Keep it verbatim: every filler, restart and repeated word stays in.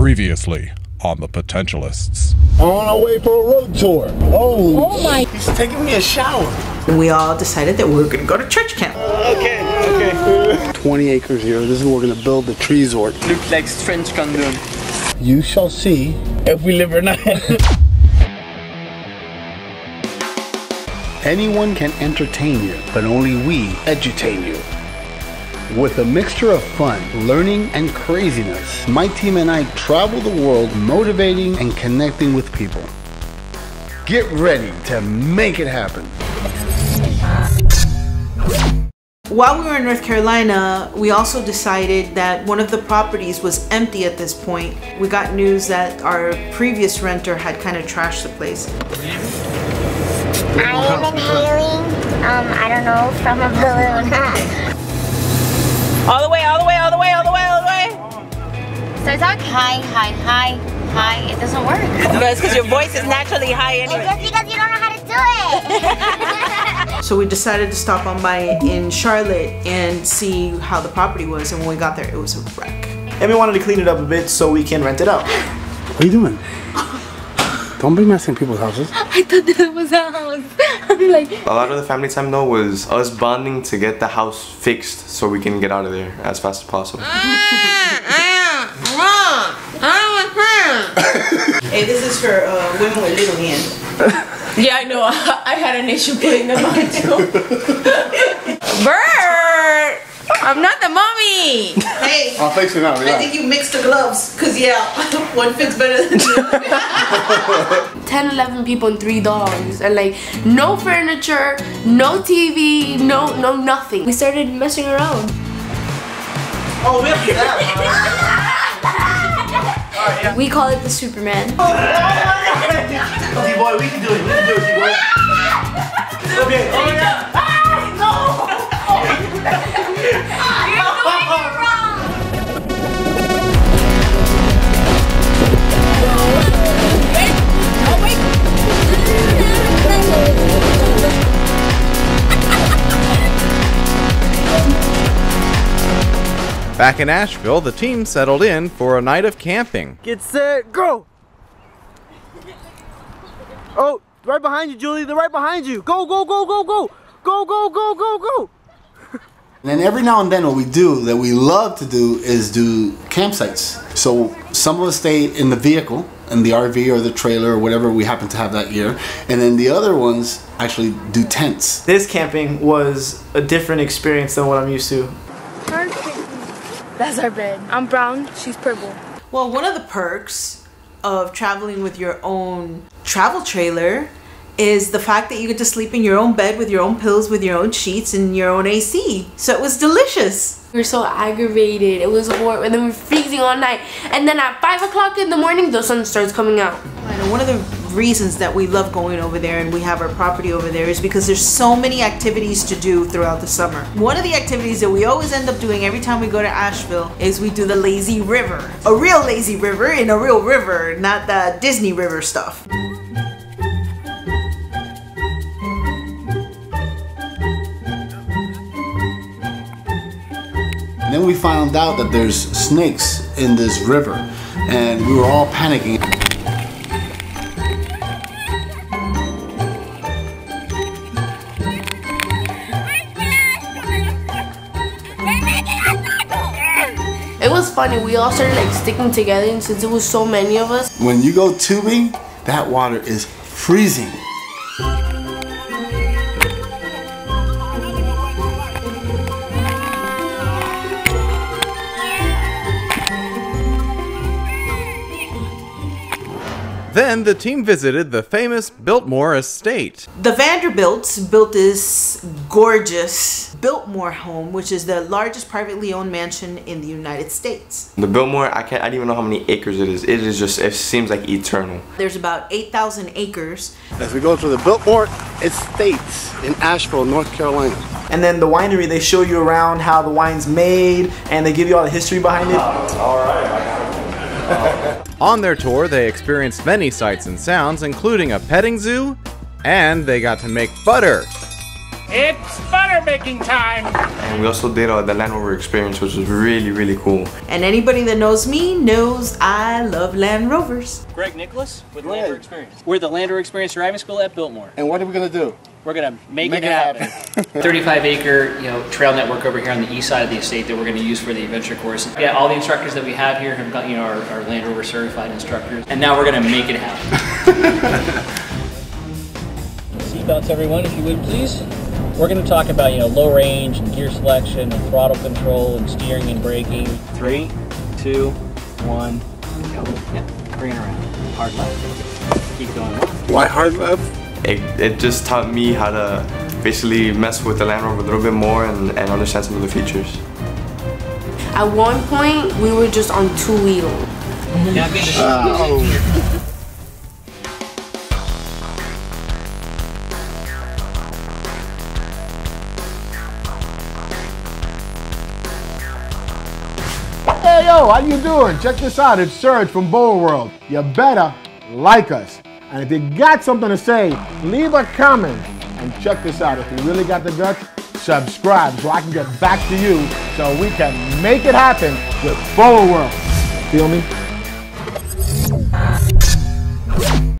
Previously on The Potentialists. On our way for a road tour. Oh, oh my. He's taking me a shower. We all decided that we were going to go to church camp. Uh, okay, okay. twenty acres here. This is where we're going to build the tree resort. Looks like French condom. You shall see if we live or not. Anyone can entertain you, but only we edutain you. With a mixture of fun, learning, and craziness, my team and I travel the world motivating and connecting with people. Get ready to make it happen. While we were in North Carolina, we also decided that one of the properties was empty at this point. We got news that our previous renter had kind of trashed the place. I am inhaling, um, I don't know, from a balloon. All the way, all the way, all the way, all the way, all the way. So I talk high, high, high, high. It doesn't work. No, it's because your voice is naturally high anyway. It's just because you don't know how to do it. So we decided to stop on by in Charlotte and see how the property was. And when we got there, it was a wreck. And we wanted to clean it up a bit so we can rent it out. What are you doing? Don't be messing people's houses. I thought that was a house. I'm like... A lot of the family time though was us bonding to get the house fixed so we can get out of there as fast as possible. Hey, this is for uh, women with little hands. Yeah, I know. I had an issue putting them on too. Bird! I'm not the mommy! Hey! I'll fix it now, yeah. I think you mixed the gloves, because yeah, one fits better than the other. ten, eleven people and three dogs, and like, no furniture, no T V, no, no nothing. We started messing around. Oh, we have to do that. Alright, yeah. We call it the Superman. Oh, D-boy, we can do it, we can do it, D-boy. Okay, oh yeah! Ah, no! You're doing it wrong. Back in Asheville, the team settled in for a night of camping. Get set, go! Oh, right behind you, Julie, they're right behind you. Go, go, go, go, go! Go, go, go, go, go! And then every now and then what we do that we love to do is do campsites. So some of us stayed in the vehicle, in the R V or the trailer or whatever we happen to have that year. And then the other ones actually do tents. This camping was a different experience than what I'm used to. That's our bed. I'm brown, she's purple. Well, one of the perks of traveling with your own travel trailer is the fact that you get to sleep in your own bed with your own pillows, with your own sheets and your own A C. So it was delicious. We were so aggravated. It was warm and then we were freezing all night. And then at five o'clock in the morning, the sun starts coming out. And one of the reasons that we love going over there and we have our property over there is because there's so many activities to do throughout the summer. One of the activities that we always end up doing every time we go to Asheville is we do the lazy river. A real lazy river in a real river, not the Disney river stuff. And then we found out that there's snakes in this river, and we were all panicking. It was funny, we all started like sticking together, and since it was so many of us. When you go tubing, that water is freezing. Then the team visited the famous Biltmore Estate. The Vanderbilts built this gorgeous Biltmore home, which is the largest privately owned mansion in the United States. The Biltmore, I can't, I don't even know how many acres it is. It is just, it seems like eternal. There's about eight thousand acres. As we go through the Biltmore Estate in Asheville, North Carolina. And then the winery, they show you around how the wine's made, and they give you all the history behind it. All right. On their tour, they experienced many sights and sounds, including a petting zoo, and they got to make butter. It's butter making time! And we also did uh, the Land Rover experience, which was really, really cool. And anybody that knows me knows I love Land Rovers. Greg Nicholas with Land Rover Experience. We're the Land Rover Experience Driving School at Biltmore. And what are we going to do? We're going to make, make it, it happen. thirty-five acre you know, trail network over here on the east side of the estate that we're going to use for the adventure course. Yeah, all the instructors that we have here have got, you know, our, our Land Rover certified instructors. And now we're going to make it happen. Seatbelts, everyone, if you would, please. We're going to talk about, you know, low range and gear selection and throttle control and steering and braking. Three, two, one, go. Yeah, bring it around. Hard left. Keep going. Why hard left? It, it just taught me how to basically mess with the Land Rover a little bit more and, and understand some of the features. At one point, we were just on two wheels. Oh. Hey yo, how you doing? Check this out, it's Serge from BOWAworld. You better like us. And if you got something to say, leave a comment. And check this out, if you really got the guts, subscribe so I can get back to you so we can make it happen with BOWAworld. Feel me?